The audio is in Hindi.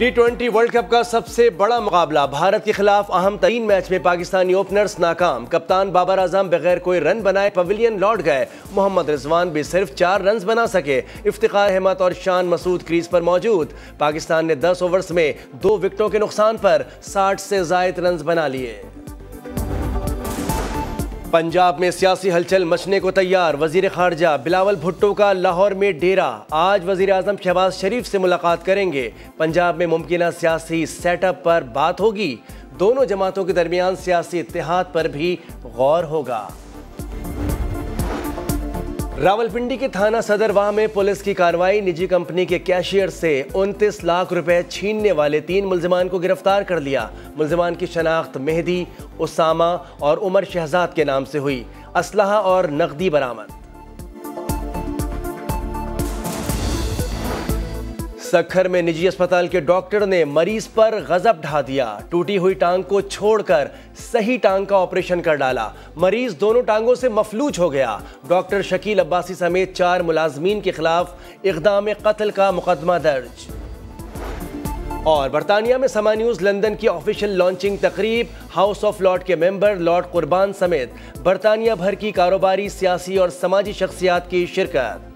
T20 वर्ल्ड कप का सबसे बड़ा मुकाबला, भारत के खिलाफ अहम तरीन मैच में पाकिस्तानी ओपनर्स नाकाम। कप्तान बाबर आजम बगैर कोई रन बनाए पवेलियन लौट गए। मोहम्मद रिजवान भी सिर्फ 4 रन बना सके। इफ्तिखार अहमद और शान मसूद क्रीज पर मौजूद। पाकिस्तान ने 10 ओवर्स में 2 विकेटों के नुकसान पर 60 से ज्यादा रन बना लिए। पंजाब में सियासी हलचल मचने को तैयार। वजीर खारजा बिलावल भुट्टो का लाहौर में डेरा। आज वजीर आजम शहबाज शरीफ से मुलाकात करेंगे। पंजाब में मुमकिना सियासी सेटअप पर बात होगी। दोनों जमातों के दरमियान सियासी इत्तेहाद पर भी गौर होगा। रावलपिंडी के थाना सदरवाह में पुलिस की कार्रवाई। निजी कंपनी के कैशियर से 29 लाख रुपए छीनने वाले 3 मुल्जिमान को गिरफ्तार कर लिया। मुल्जिमान की शनाख्त मेहदी उसामा और उमर शहजाद के नाम से हुई। असलहा और नकदी बरामद। सक्खर में निजी अस्पताल के डॉक्टर ने मरीज पर गजब ढा दिया। टूटी हुई टांग को छोड़कर सही टांग का ऑपरेशन कर डाला। मरीज दोनों टांगों से मफलूज हो गया। डॉक्टर शकील अब्बासी समेत 4 मुलाजमीन के खिलाफ इक़दाम कत्ल का मुकदमा दर्ज। और बरतानिया में समा न्यूज़ लंदन की ऑफिशियल लॉन्चिंग तकरीब। हाउस ऑफ लॉर्ड के मेंबर लॉर्ड कुर्बान समेत बरतानिया भर की कारोबारी, सियासी और समाजी शख्सियात की शिरकत।